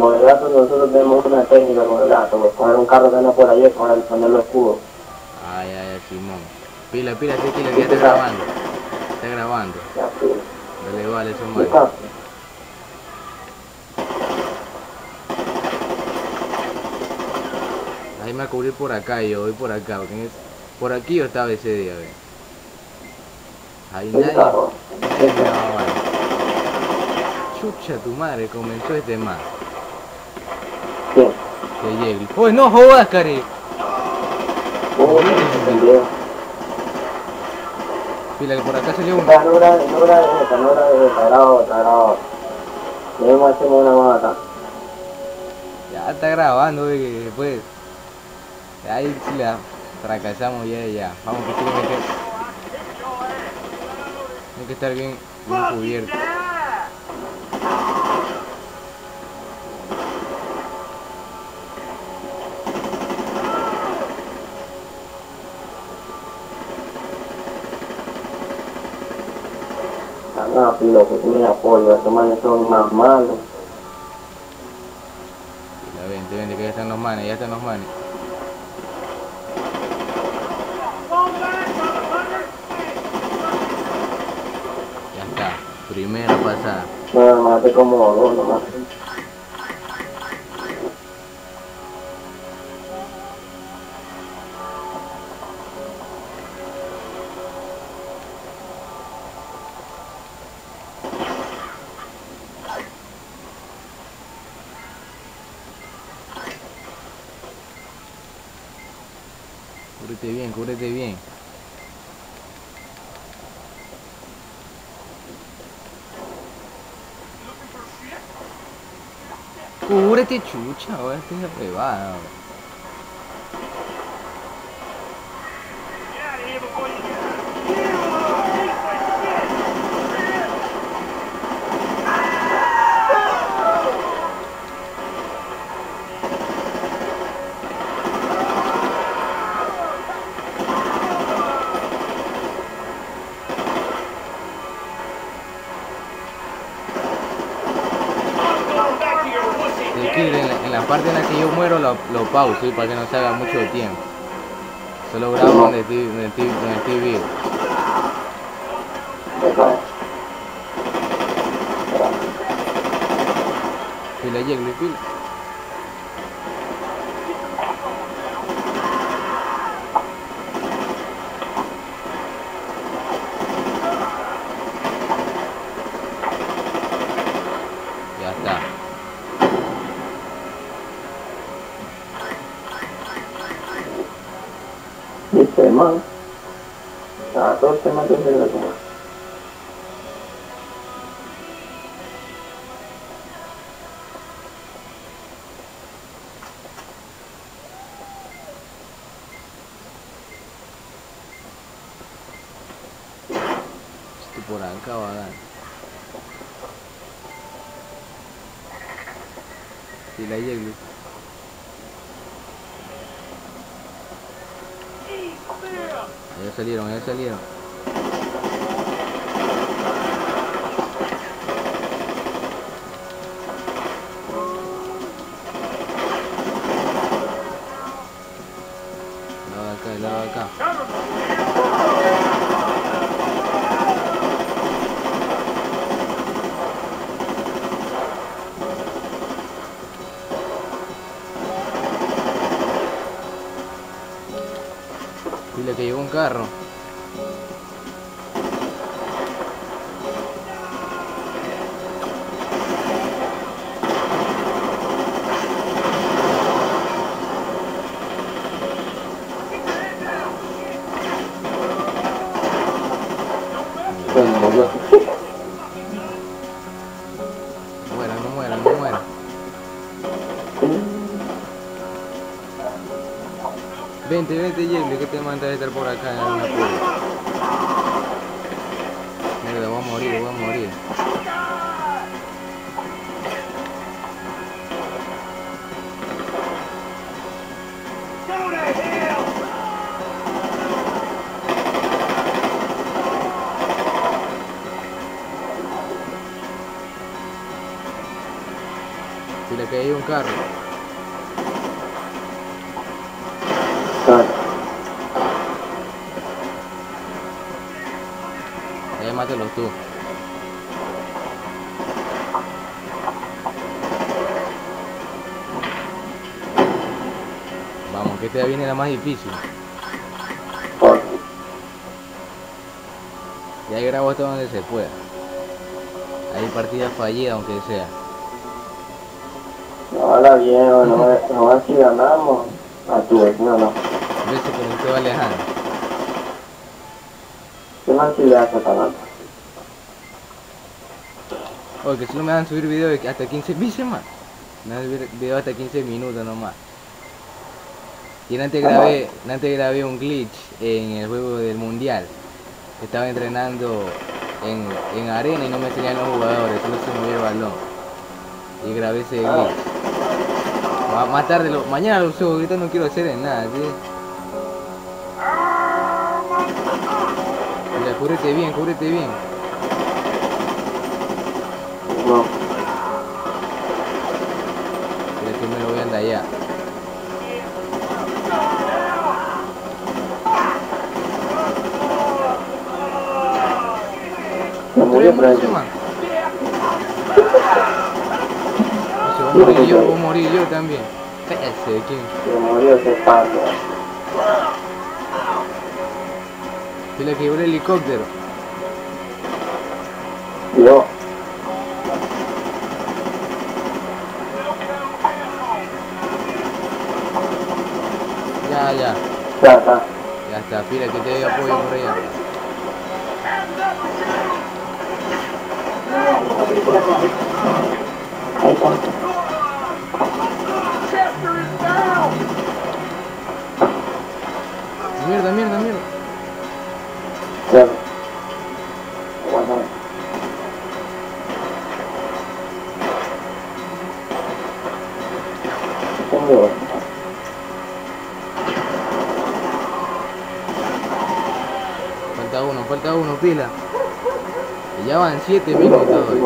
modelato nosotros tenemos una técnica de modelato, coger un carro que anda por ahí, poner los cubos. Ay, ay, Simón. Pila, pila, sí, pila, que ya está grabando. Está grabando. Ya, pila. Dale, vale, eso es malo. Ahí me va a cubrir por acá, yo voy por acá. Por aquí yo estaba ese día, a ver. Ahí nadie. Chucha tu madre, comenzó este más. ¿Qué? Que llegue. ¡Pues no jodas, cari! Pila, que por acá se lleva un... No grabes, debemos hacer una más acá. Ya está grabando, ve, que después... Ahí sí la fracasamos ya. Vamos, que tiene que... Tiene que estar bien, bien cubierto. No, pilo, que tiene apoyo, estos manes son más malos. La vente, que ya están los manes. Ya está, primera pasada. No, mate como dos nomás. Cúbrete bien. Cúbrete, chucha, ahora estoy aprobado. En la parte en la que yo muero lo pauso, ¿sí? Para que no se haga mucho tiempo. Solo grabo donde estoy vivo. Pila. Ya está. Este man, a 14 más de la coma. Esto por acá va a dar. Y la llegué. Ya salieron. El lado de acá. Dile que llegó un carro. No muera. Vente, Jerry, que te manda a estar por acá en alguna cueva. Mira, voy a morir. si le caía un carro. Mátelos tú. Vamos, que esta viene la más difícil. Y ahí grabo hasta donde se pueda. Hay partidas fallidas, aunque sea. No, la viejo, no es si ganamos. A tu vez, no. Yo sé que no te va alejando. ¿Qué más si le hace a Canal? Oye, que solo me van a subir videos hasta 15 minutos más. Me van a subir videos hasta 15 minutos nomás. Y antes grabé un glitch en el juego del mundial. Estaba entrenando en arena y no me enseñan los jugadores, solo se movía el balón. Y grabé ese glitch. Más tarde, mañana lo subo, ahorita no quiero hacer en nada, ¿sí? Mira, cúbrete bien, cúbrete bien. No. Mira que me lo voy a andar allá. Voy a morir yo también. Cállate, ¿quién? Se murió ese pato. Se le quebró el helicóptero. No. Ya. Ya está, pila que te dé apoyo por allá. Mierda. Falta uno, pila. Ya van 7 minutos hoy.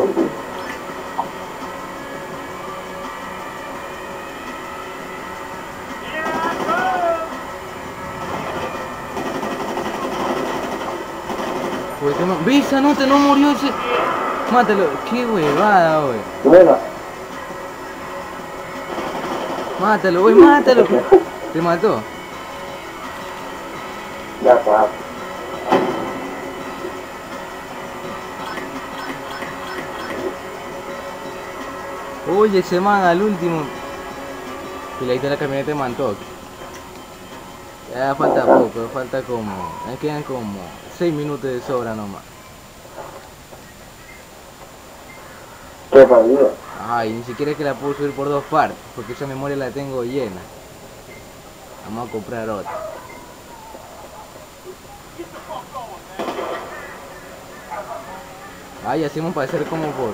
Visa, no te no murió ese. Mátalo, qué huevada, wey. Mátalo, wey, mátalo. Te mató. Ya, claro. Oye, se manda al último. Y ahí está la camioneta de Mantoc. Ya falta poco, falta como. Me quedan como 6 minutos de sobra nomás. Qué parido. Ay, ni siquiera es que la puedo subir por 2 partes, porque esa memoria la tengo llena. Vamos a comprar otra. Ay, hacemos para hacer como por.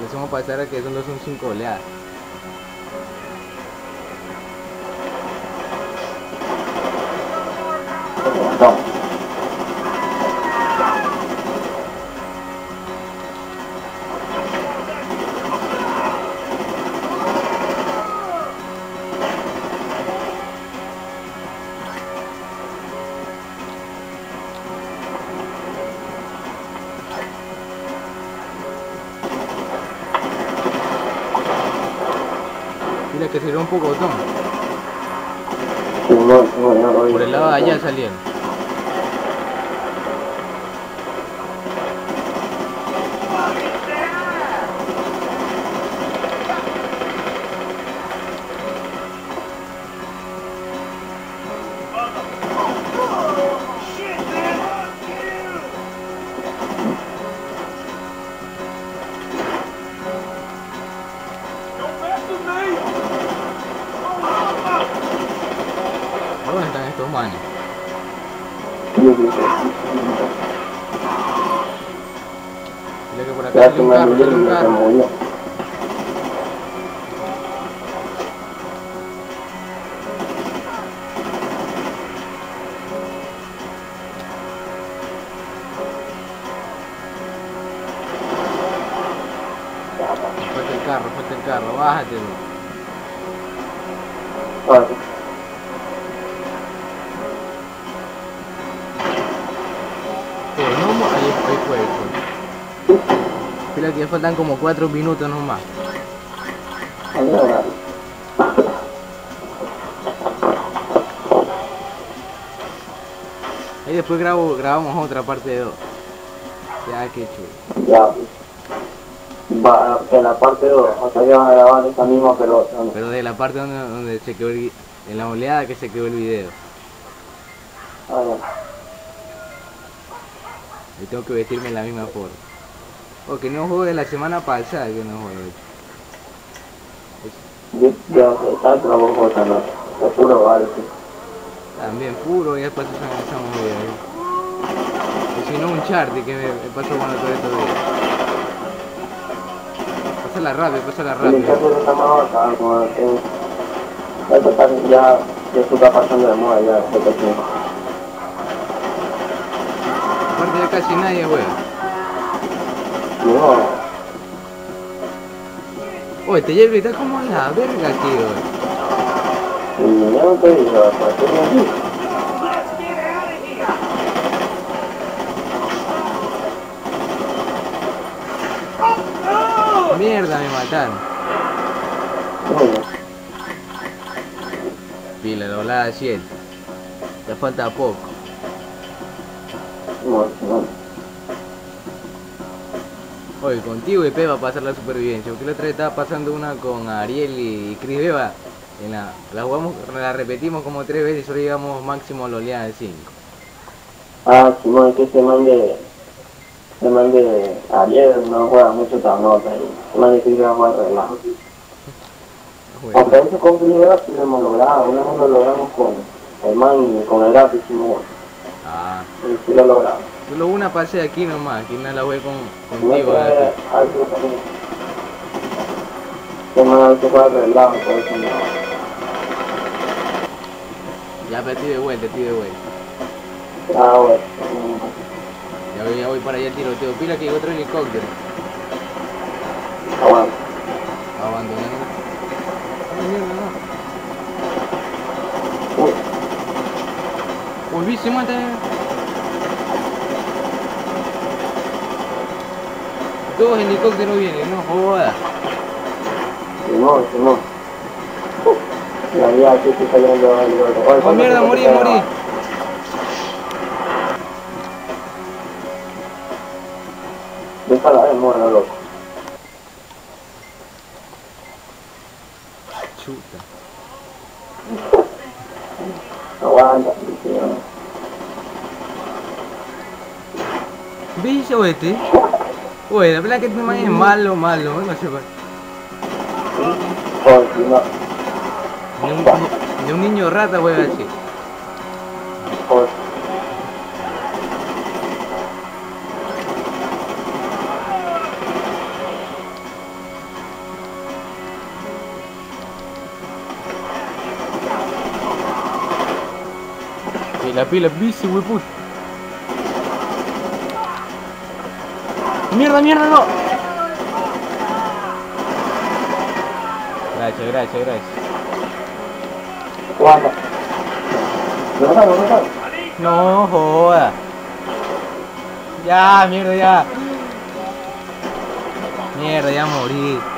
Lo hacemos pasar a que son 5 oleadas. No. Que salió un poco botón. No, por el lado de allá salieron. Mira que por acá hay un carro. Falta el carro. cobarde, mano. No, ahí fue. Espera que faltan como 4 minutos nomás. Ahí después grabamos otra parte de 2. Ya, que chulo. Ya. Va, en la parte 2, o sea, ya van a grabar esa misma pelota, ¿no? Pero de la parte donde se quedó el, en la oleada que se quedó el video. Ah, ya. Y tengo que vestirme en la misma forma. O que no juegue la semana pasada, que no juegue. Yo estaba trabajo también, es puro vale. También puro, y después se estamos bien. Y si no un chart que me pasó bueno todo esto de... Pasa la rabia, pasa la rabia. Ya esto está pasando de moda ya. Aparte ya casi nadie, weón. No. Oye, te llevo y está como la verga aquí, weón. No te digo, ¿para qué me dices? Mierda, me mataron. Pila, doblada 7. Te falta poco. Oye, contigo y Peva va a pasar la supervivencia. Porque la otra vez estaba pasando una con Ariel y Christ Veva. La jugamos, la repetimos como 3 veces y solo llegamos máximo a la oleada de 5. Ah, Simón, que se mande. Se mande ayer no juega mucho tablota y se mande que iba a jugar relajo. Aunque eso con Christ Veva lo hemos logrado, una vez lo logramos con el man y con el gato hicimos. Ah. Y sí lo logramos. Solo una pasé aquí nomás, aquí no la jugué contigo. Se manda que juega relajo, por eso no. Ya, pero estoy de vuelta. Ah, bueno. Ya voy para allá el tiroteo. Pila que hay otro helicóptero. Abandonando. Volví, se mata. Dos helicópteros vienen, no jodas. No. La vida aquí está saliendo el helicóptero. Oh mierda, morí. Para la demora, loco. Chuta. Aguanta, ¿viste, oeste? Oye, la verdad que este man es malo, no sé por qué. De un niño rata, voy a decir. La bici, wey, push. Mierda, no. Gracias. Guapa. No joda. Ya, mierda, ya. Mierda, ya morí.